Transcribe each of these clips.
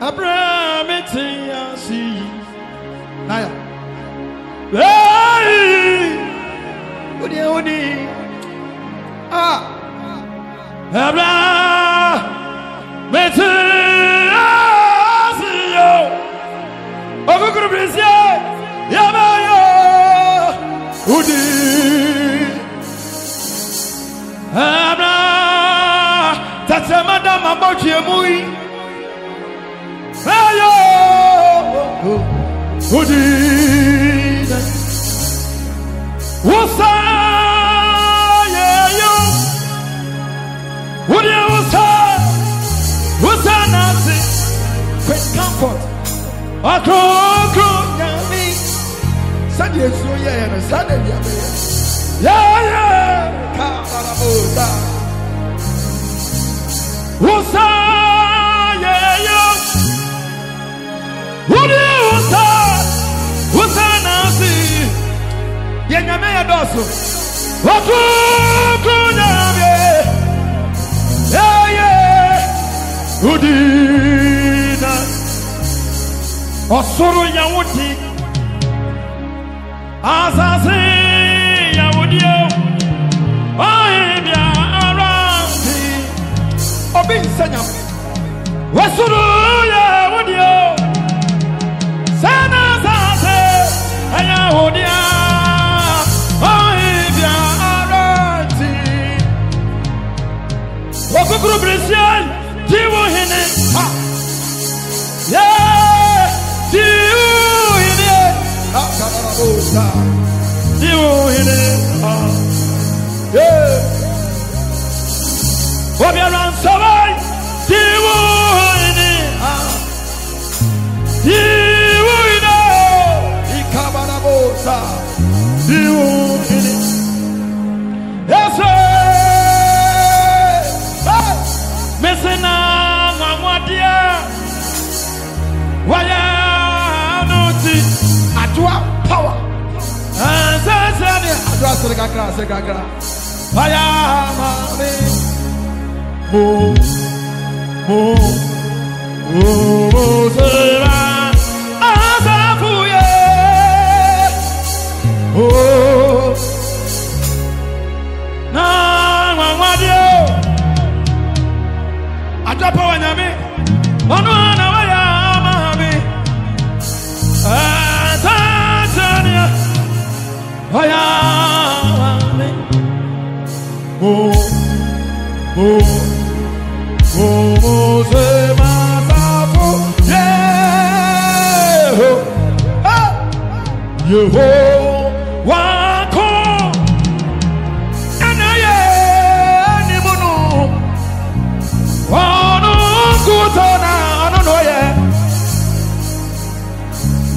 Hey, na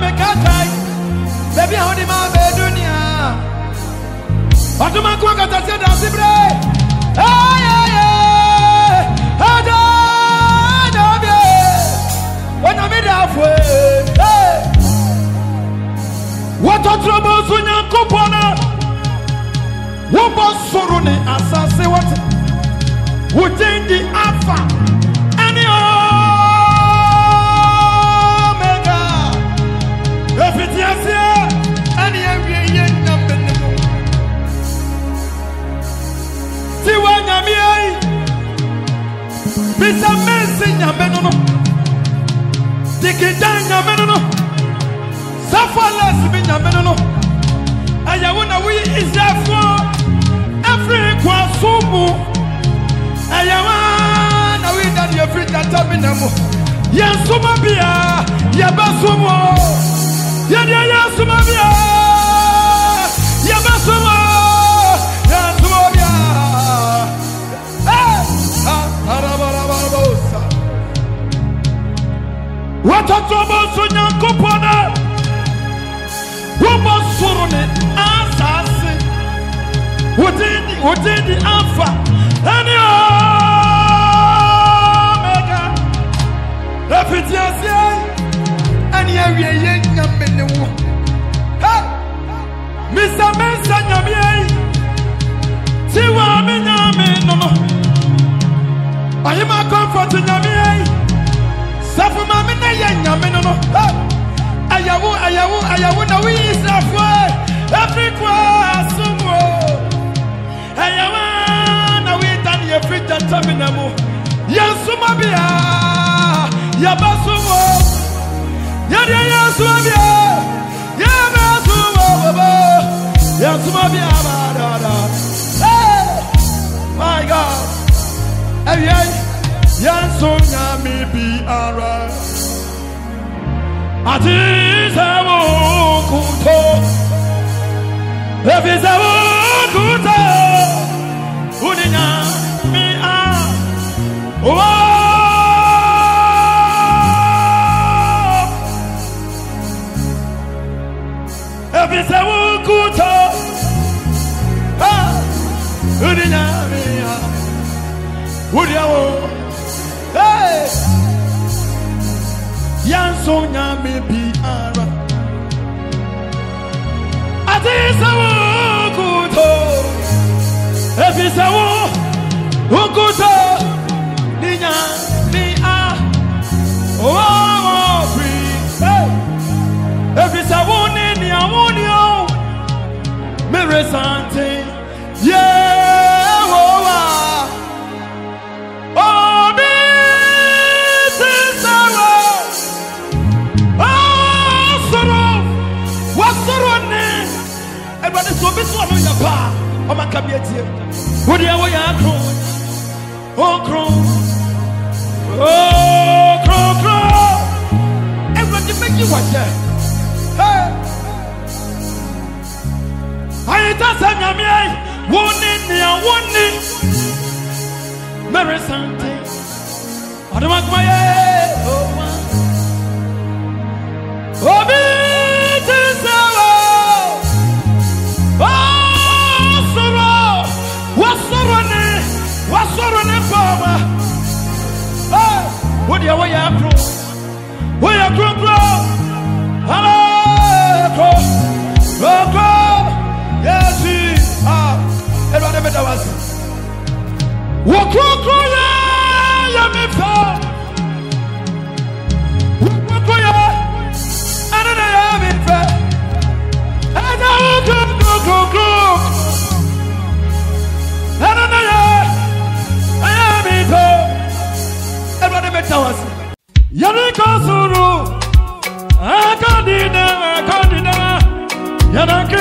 me katai, baby, how the man be doing ya?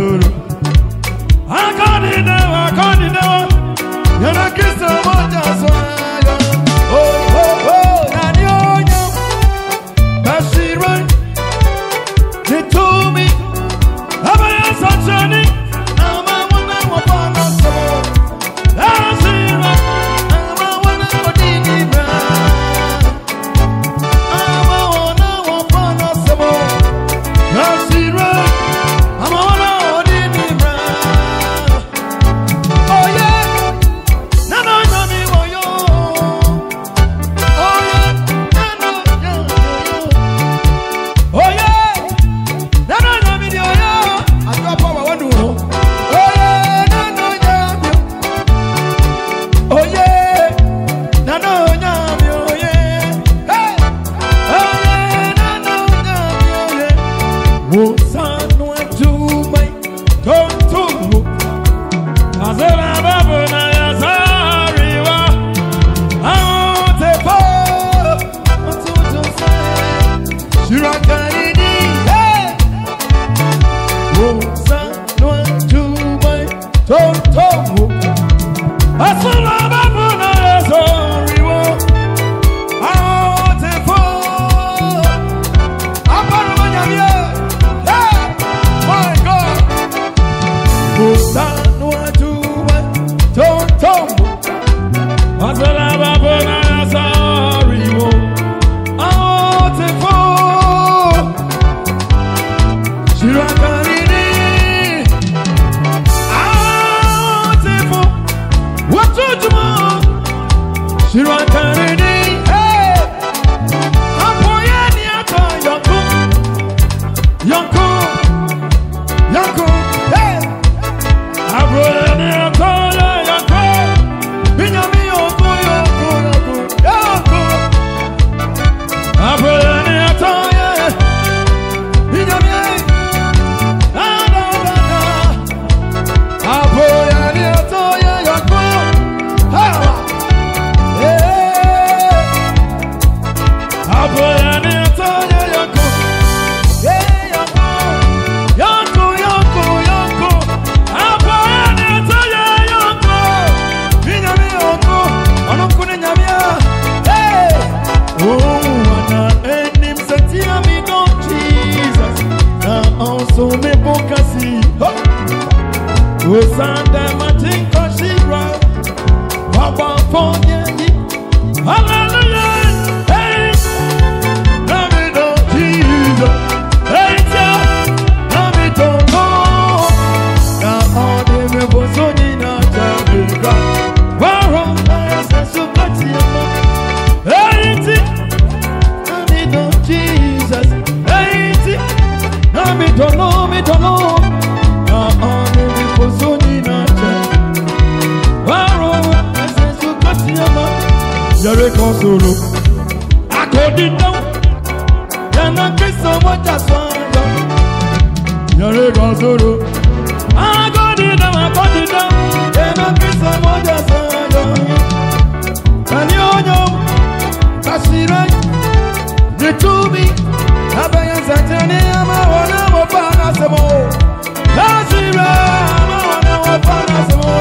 Zulu. I can't even, I can't even. You're not kissing my chest. Oh, oh, oh, Nanyonya, Bashirun, they told me I'm a Sanjani, I'm a woman who wants to be. I'm a woman who needs me. I'm a woman who wants to be. Bashirun, I'm a woman who needs me. Oh yeah, Nanyonya mi woyo. Oh yeah, Nanyonya yo. Oh yeah, Nanyonya mi woyo. Atua power one do. Oh yeah, Nanyonya mi. Oh yeah, Nanyonya mi oh yeah. Hey, oh yeah, Nanyonya mi oh yeah. Wosanu tumai tontu. Azela babu na yazariwa. Aote po mtutu se. Shirakaridi. Hey. Wosanu tumai tontu. Azela babu na yazariwa. Aote po. Aparo manyamie. Hey. My God. Wosanu tumai tontu. Azela babu na yazariwa. Aote po. Shirakaridi. Aote po. Watutumo. Shirakaridi. Hey. Apoyeni ato yonku. Yonku. Yonku. Hey. Apoyeni ato yonku. Binyami yonku yonku yonku. Yonku. Apoyeni ato yonku. Binyami da da da da. Apoyeni ato yonku. Ha. Osanda matinka shira, baba fonye, hallelujah, hey, nami don Jesus, hey ya, nami don God, na odi me bozoni na jamika, waro na yesu kati ama, hey ti, nami don Jesus, hey ti, nami don Lord. Yare konsolo, akodi down. Yana kisa wacha swanda. Yare konsolo, akodi down, akodi down. Yana kisa wacha swanda. Kani onyo, kashirai, nitubi. Abaya zatani ama wana wapana semo. Kashirai ama wana wapana semo.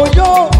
Oh yo.